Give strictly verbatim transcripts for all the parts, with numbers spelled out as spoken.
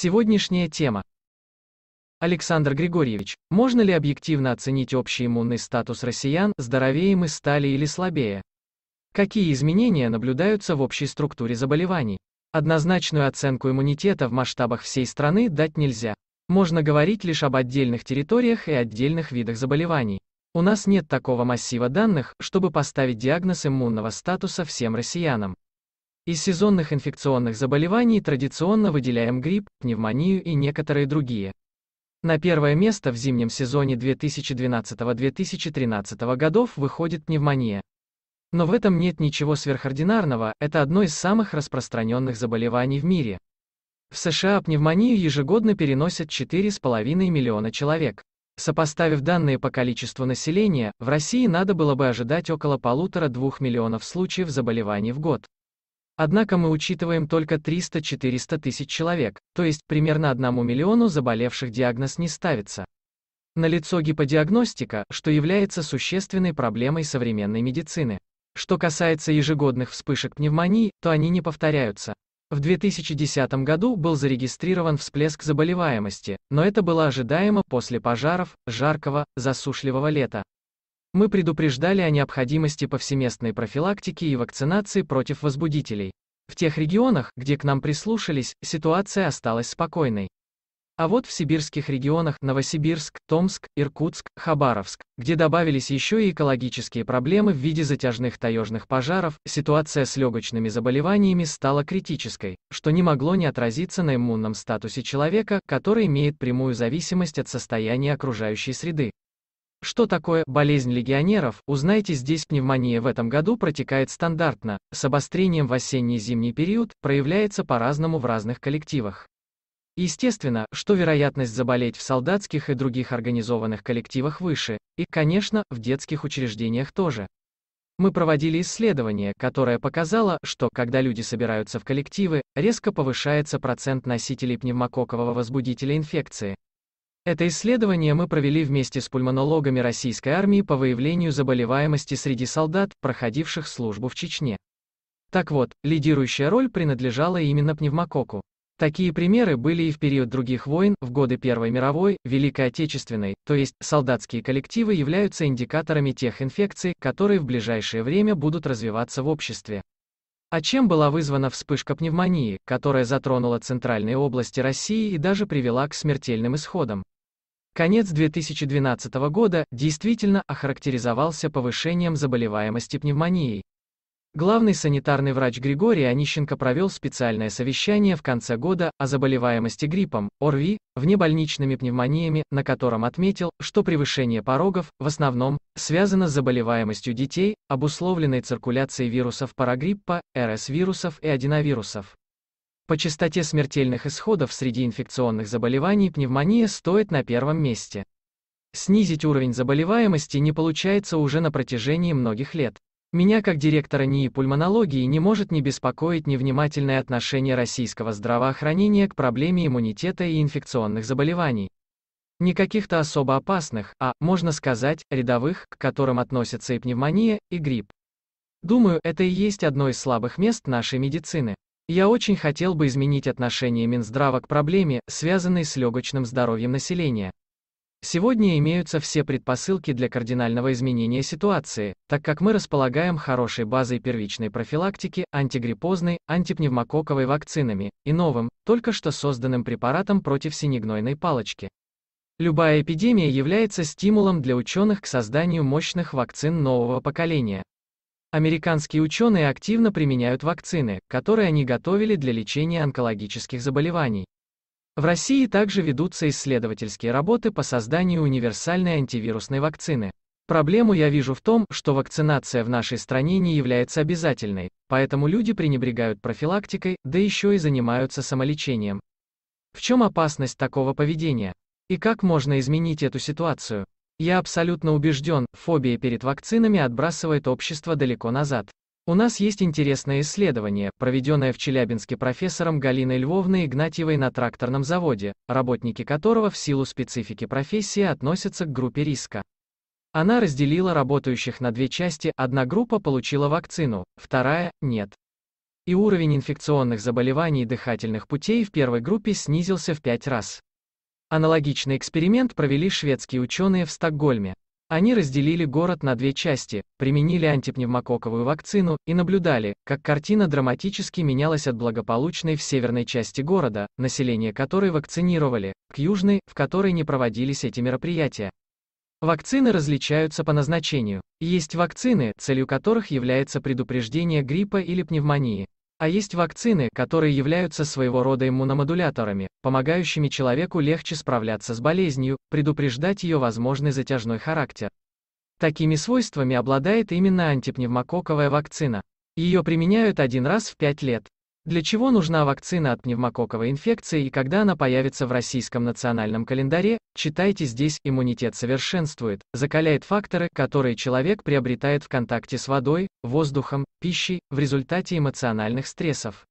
Сегодняшняя тема. Александр Григорьевич, можно ли объективно оценить общий иммунный статус россиян, здоровее мы стали или слабее? Какие изменения наблюдаются в общей структуре заболеваний? Однозначную оценку иммунитета в масштабах всей страны дать нельзя. Можно говорить лишь об отдельных территориях и отдельных видах заболеваний. У нас нет такого массива данных, чтобы поставить диагноз иммунного статуса всем россиянам. Из сезонных инфекционных заболеваний традиционно выделяем грипп, пневмонию и некоторые другие. На первое место в зимнем сезоне две тысячи двенадцатого — две тысячи тринадцатого годов выходит пневмония. Но в этом нет ничего сверхординарного, это одно из самых распространенных заболеваний в мире. В США пневмонию ежегодно переносят четыре с половиной миллиона человек. Сопоставив данные по количеству населения, в России надо было бы ожидать около полутора-двух миллионов случаев заболеваний в год. Однако мы учитываем только триста-четыреста тысяч человек, то есть примерно одному миллиону заболевших диагноз не ставится. Налицо гиподиагностика, что является существенной проблемой современной медицины. Что касается ежегодных вспышек пневмонии, то они не повторяются. В две тысячи десятом году был зарегистрирован всплеск заболеваемости, но это было ожидаемо после пожаров, жаркого, засушливого лета. Мы предупреждали о необходимости повсеместной профилактики и вакцинации против возбудителей. В тех регионах, где к нам прислушались, ситуация осталась спокойной. А вот в сибирских регионах Новосибирск, Томск, Иркутск, Хабаровск, где добавились еще и экологические проблемы в виде затяжных таежных пожаров, ситуация с легочными заболеваниями стала критической, что не могло не отразиться на иммунном статусе человека, который имеет прямую зависимость от состояния окружающей среды. Что такое «болезнь легионеров», узнайте здесь. Пневмония в этом году протекает стандартно, с обострением в осенне-зимний период, проявляется по-разному в разных коллективах. Естественно, что вероятность заболеть в солдатских и других организованных коллективах выше, и, конечно, в детских учреждениях тоже. Мы проводили исследование, которое показало, что, когда люди собираются в коллективы, резко повышается процент носителей пневмококкового возбудителя инфекции. Это исследование мы провели вместе с пульмонологами российской армии по выявлению заболеваемости среди солдат, проходивших службу в Чечне. Так вот, лидирующая роль принадлежала именно пневмококку. Такие примеры были и в период других войн, в годы Первой мировой, Великой Отечественной, то есть солдатские коллективы являются индикаторами тех инфекций, которые в ближайшее время будут развиваться в обществе. А чем была вызвана вспышка пневмонии, которая затронула центральные области России и даже привела к смертельным исходам? Конец две тысячи двенадцатого года действительно охарактеризовался повышением заболеваемости пневмонией. Главный санитарный врач Григорий Онищенко провел специальное совещание в конце года о заболеваемости гриппом, ОРВИ, внебольничными пневмониями, на котором отметил, что превышение порогов, в основном, связано с заболеваемостью детей, обусловленной циркуляцией вирусов парагриппа, эр эс вирусов и аденовирусов. По частоте смертельных исходов среди инфекционных заболеваний пневмония стоит на первом месте. Снизить уровень заболеваемости не получается уже на протяжении многих лет. Меня, как директора НИИ пульмонологии, не может не беспокоить невнимательное отношение российского здравоохранения к проблеме иммунитета и инфекционных заболеваний. Не каких-то особо опасных, а, можно сказать, рядовых, к которым относятся и пневмония, и грипп. Думаю, это и есть одно из слабых мест нашей медицины. Я очень хотел бы изменить отношение Минздрава к проблеме, связанной с легочным здоровьем населения. Сегодня имеются все предпосылки для кардинального изменения ситуации, так как мы располагаем хорошей базой первичной профилактики, антигриппозной, антипневмококковой вакцинами, и новым, только что созданным препаратом против синегнойной палочки. Любая эпидемия является стимулом для ученых к созданию мощных вакцин нового поколения. Американские ученые активно применяют вакцины, которые они готовили для лечения онкологических заболеваний. В России также ведутся исследовательские работы по созданию универсальной антивирусной вакцины. Проблему я вижу в том, что вакцинация в нашей стране не является обязательной, поэтому люди пренебрегают профилактикой, да еще и занимаются самолечением. В чем опасность такого поведения? И как можно изменить эту ситуацию? Я абсолютно убежден, фобия перед вакцинами отбрасывает общество далеко назад. У нас есть интересное исследование, проведенное в Челябинске профессором Галиной Львовной Игнатьевой на тракторном заводе, работники которого в силу специфики профессии относятся к группе риска. Она разделила работающих на две части, одна группа получила вакцину, вторая – нет. и уровень инфекционных заболеваний дыхательных путей в первой группе снизился в пять раз. Аналогичный эксперимент провели шведские ученые в Стокгольме. Они разделили город на две части, применили антипневмококковую вакцину и наблюдали, как картина драматически менялась от благополучной в северной части города, население которой вакцинировали, к южной, в которой не проводились эти мероприятия. Вакцины различаются по назначению. Есть вакцины, целью которых является предупреждение гриппа или пневмонии. А есть вакцины, которые являются своего рода иммуномодуляторами, помогающими человеку легче справляться с болезнью, предупреждать ее возможный затяжной характер. Такими свойствами обладает именно антипневмококковая вакцина. Ее применяют один раз в пять лет. Для чего нужна вакцина от пневмококковой инфекции и когда она появится в российском национальном календаре, читайте здесь. Иммунитет совершенствует, закаляет факторы, которые человек приобретает в контакте с водой, воздухом, пищей, в результате эмоциональных стрессов.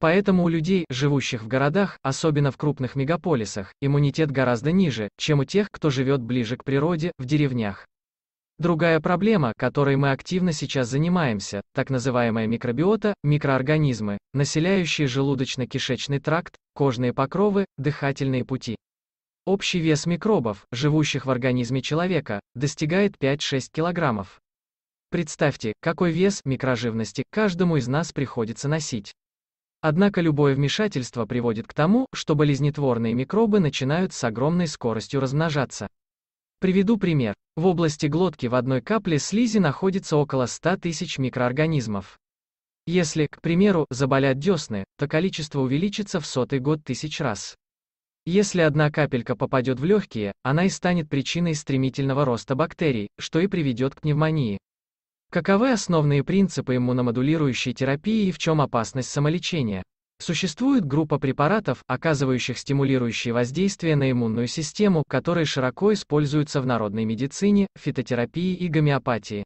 Поэтому у людей, живущих в городах, особенно в крупных мегаполисах, иммунитет гораздо ниже, чем у тех, кто живет ближе к природе, в деревнях. Другая проблема, которой мы активно сейчас занимаемся, так называемая микробиота, микроорганизмы, населяющие желудочно-кишечный тракт, кожные покровы, дыхательные пути. Общий вес микробов, живущих в организме человека, достигает пяти-шести килограммов. Представьте, какой вес микроживности каждому из нас приходится носить. Однако любое вмешательство приводит к тому, что болезнетворные микробы начинают с огромной скоростью размножаться. Приведу пример. В области глотки в одной капле слизи находится около ста тысяч микроорганизмов. Если, к примеру, заболят десны, то количество увеличится в сотый год тысяч раз. Если одна капелька попадет в легкие, она и станет причиной стремительного роста бактерий, что и приведет к пневмонии. Каковы основные принципы иммуномодулирующей терапии и в чем опасность самолечения? Существует группа препаратов, оказывающих стимулирующие воздействие на иммунную систему, которые широко используются в народной медицине, фитотерапии и гомеопатии.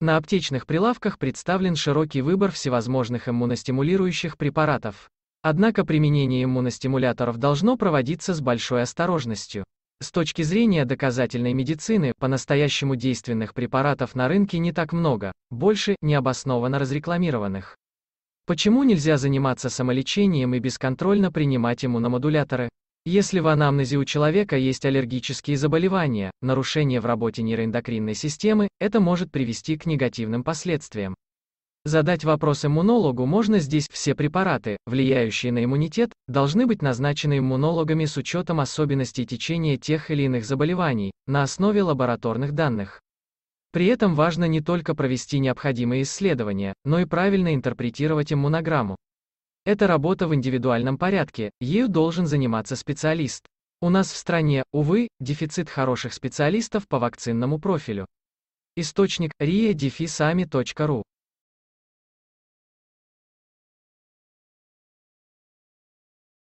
На аптечных прилавках представлен широкий выбор всевозможных иммуностимулирующих препаратов. Однако применение иммуностимуляторов должно проводиться с большой осторожностью. С точки зрения доказательной медицины, по-настоящему действенных препаратов на рынке не так много, больше необоснованно разрекламированных. Почему нельзя заниматься самолечением и бесконтрольно принимать иммуномодуляторы? Если в анамнезе у человека есть аллергические заболевания, нарушение в работе нейроэндокринной системы, это может привести к негативным последствиям. Задать вопрос иммунологу можно здесь. Все препараты, влияющие на иммунитет, должны быть назначены иммунологами с учетом особенностей течения тех или иных заболеваний, на основе лабораторных данных. При этом важно не только провести необходимые исследования, но и правильно интерпретировать иммунограмму. Это работа в индивидуальном порядке, ею должен заниматься специалист. У нас в стране, увы, дефицит хороших специалистов по вакцинному профилю. Источник: риа дефис ами точка ру.